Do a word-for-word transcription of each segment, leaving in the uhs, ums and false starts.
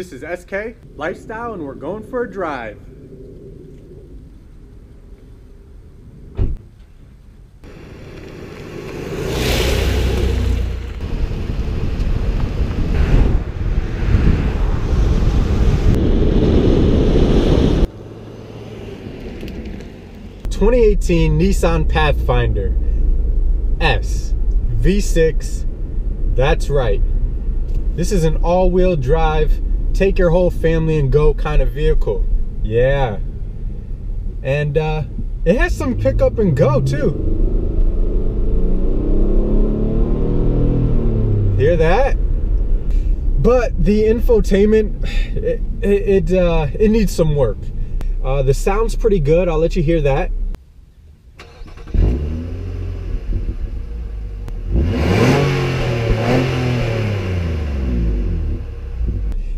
This is S K Lifestyle and we're going for a drive. twenty eighteen Nissan Pathfinder S V six, that's right. This is an all-wheel drive, take your whole family and go kind of vehicle. Yeah. And uh, it has some pick up and go too. Hear that? But the infotainment, it, it, it, uh, it needs some work. Uh, the sound's pretty good, I'll let you hear that.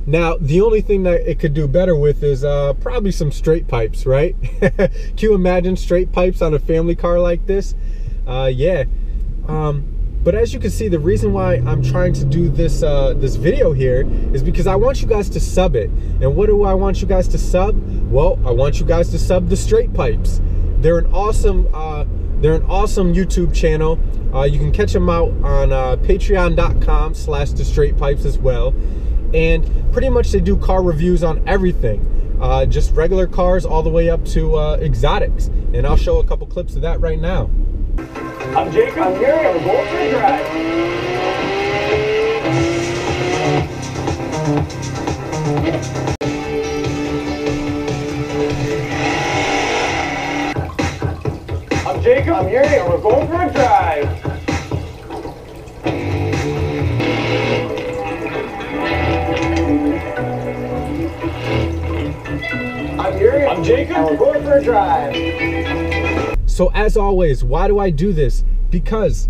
Now, the only thing that it could do better with is uh, probably some straight pipes, right? Can you imagine straight pipes on a family car like this? Uh, yeah. Um, but as you can see, the reason why I'm trying to do this, uh, this video here is because I want you guys to sub it. And what do I want you guys to sub? Well, I want you guys to sub the Straight Pipes. They're an awesome, uh, they're an awesome YouTube channel. Uh, you can catch them out on uh, patreon.com slash the Straight Pipes as well. And pretty much they do car reviews on everything, uh, just regular cars all the way up to uh, exotics. And I'll show a couple clips of that right now. I'm Jake, I'm Gary, I'm going for a drive. I'm Jake, I'm Gary, and we're going for a drive. I'm Jacob, and we're going for a drive. So as always, why do I do this? Because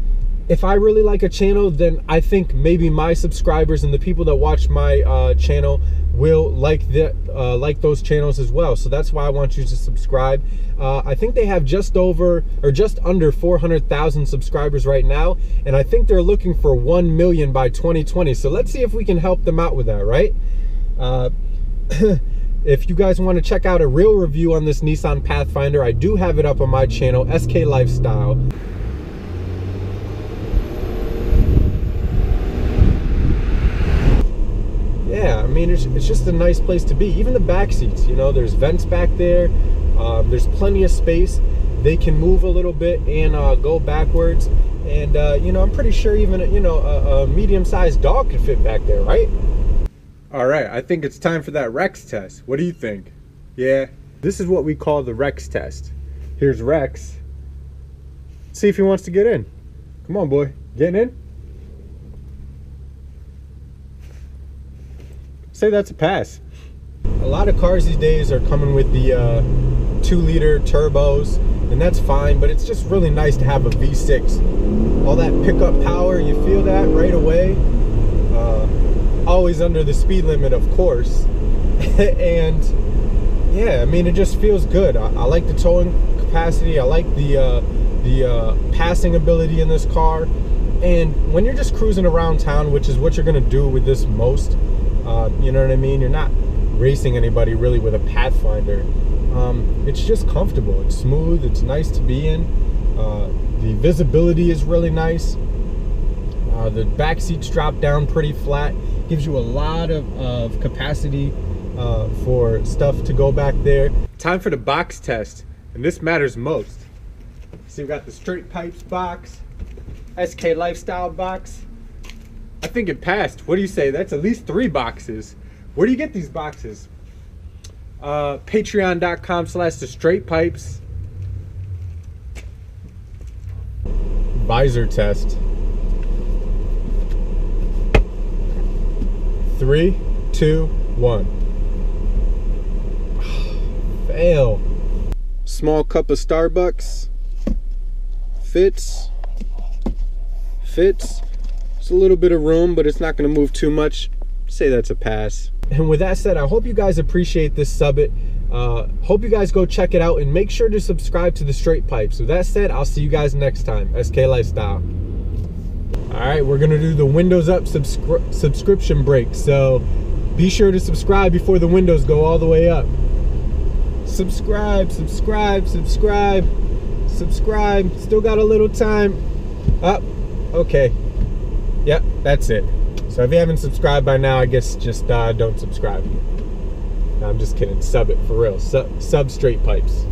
if I really like a channel, then I think maybe my subscribers and the people that watch my uh, channel will like the, uh, like those channels as well. So that's why I want you to subscribe. Uh, I think they have just over or just under four hundred thousand subscribers right now. And I think they're looking for one million by twenty twenty. So let's see if we can help them out with that, right? Uh, If you guys want to check out a real review on this Nissan Pathfinder, I do have it up on my channel, S K Lifestyle. Yeah, I mean, it's, it's just a nice place to be. Even the back seats, you know, there's vents back there. Um, there's plenty of space. They can move a little bit and uh, go backwards. And, uh, you know, I'm pretty sure even, you know, a, a medium-sized dog could fit back there, right? All right, I think it's time for that Rex test. What do you think? Yeah, this is what we call the Rex test. Here's Rex. Let's see if he wants to get in. Come on, boy, getting in? Say that's a pass. A lot of cars these days are coming with the uh, two liter turbos, and that's fine, but it's just really nice to have a V six. All that pickup power, you feel that right away. Uh, always under the speed limit, of course. And yeah, I mean, it just feels good. I, I like the towing capacity. I like the uh, the uh, passing ability in this car. And when you're just cruising around town, which is what you're gonna do with this most, uh, you know what I mean? You're not racing anybody really with a Pathfinder. Um, it's just comfortable. It's smooth. It's nice to be in. Uh, the visibility is really nice. Uh, the back seats drop down pretty flat. Gives you a lot of, of capacity uh, for stuff to go back there. Time for the box test, and this matters most. See, we got the Straight Pipes box, S K Lifestyle box. I think it passed. What do you say? That's at least three boxes. Where do you get these boxes? Uh, Patreon.com slash the Straight Pipes. Visor test. Three, two, one. Fail. Small cup of Starbucks. Fits. Fits. It's a little bit of room, but it's not going to move too much. Say that's a pass. And with that said, I hope you guys appreciate this sub-it. Uh, hope you guys go check it out and make sure to subscribe to the Straight Pipes. With that said, I'll see you guys next time. S K Lifestyle. All right, we're gonna do the windows up subscri- subscription break. So Be sure to subscribe before the windows go all the way up. Subscribe, subscribe, subscribe, subscribe. Still got a little time. Up. Okay. Yep, that's it. So if you haven't subscribed by now, I guess just uh, don't subscribe. No, I'm just kidding. Sub it for real. Sub, sub Straight Pipes.